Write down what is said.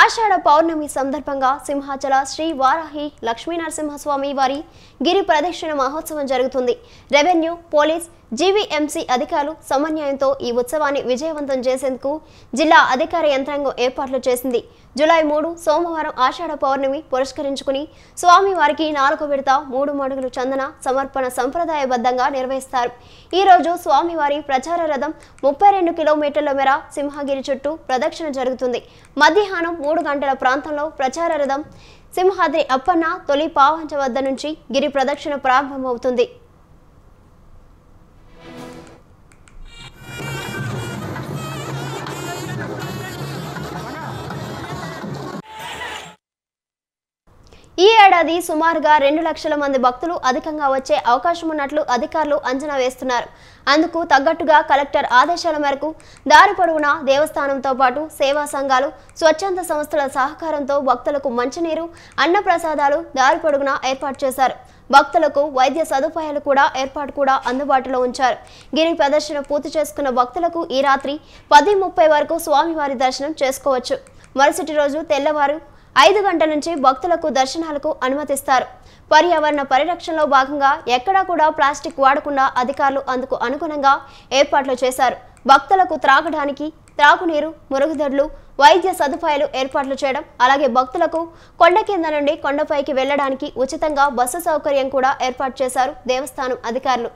ఆషాఢ పౌర్ణమి సందర్భంగా సింహాచల శ్రీ వారాహి లక్ష్మీ నరసింహస్వామి వారి గిరి ప్రదక్షిణ మహోత్సవం జరుగుతుంది. రెవెన్యూ పోలీస్ జీవీఎంసీ అధికారులు సమన్వయంతో ఈ ఉత్సవాన్ని విజయవంతం చేసేందుకు జిల్లా అధికార యంత్రాంగం ఏర్పాట్లు చేసింది. జూలై 3 సోమవారం ఆషాఢ పౌర్ణమి పురస్కరించుకుని స్వామి వారికి నాలుగు విడత 3 మడుగులు చందన సమర్పణ సంప్రదాయబద్ధంగా నిర్వహిస్తారు. ఈ రోజు స్వామి వారి ప్రచార రథం 32 కిలోమీటర్ల మేర సింహగిరి చుట్టూ ప్రదక్షిణ జరుగుతుంది. మధ్యాహ్నం 3 గంటల ప్రాంతంలో ప్రచార రథం సింహాద్రి అప్పన్న తొలి పావంచ వద్ద నుంచి గిరి ప్రదక్షిణ ప్రారంభమవుతుంది. ఈ ఏడాది సుమారుగా 2 లక్షల మంది భక్తులు అధికంగా వచ్చే అవకాశం ఉన్నట్లు అధికారులు అంచనా వేస్తున్నారు. అందుకు తగ్గట్టుగా కలెక్టర్ ఆదేశాల మేరకు దారి పొడవునా దేవస్థానంతో పాటు సేవా సంఘాలు, స్వచ్ఛంద సంస్థల సహకారంతో భక్తులకు మంచినీరు, అన్న ప్రసాదాలు దారి పొడవునా ఏర్పాటు చేశారు. భక్తులకు వైద్య సదుపాయాలు కూడా అందుబాటులో ఉంచారు. గిరి ప్రదర్శన పూర్తి చేసుకున్న భక్తులకు ఈ రాత్రి 10:30 వరకు స్వామివారి దర్శనం చేసుకోవచ్చు. మరుసటి రోజు తెల్లవారు 5 గంటల నుంచి భక్తులకు దర్శనాలకు అనుమతిస్తారు. పర్యావరణ పరిరక్షణలో భాగంగా ఎక్కడా కూడా ప్లాస్టిక్ వాడకుండా అధికారులు అందుకు అనుగుణంగా ఏర్పాట్లు చేశారు. భక్తులకు త్రాగడానికి త్రాగునీరు, మురుగుదొడ్లు, వైద్య సదుపాయాలు ఏర్పాట్లు చేయడం, అలాగే భక్తులకు కొండ కింద నుండి కొండపైకి వెళ్లడానికి ఉచితంగా బస్సు సౌకర్యం కూడా ఏర్పాటు చేశారు దేవస్థానం అధికారులు.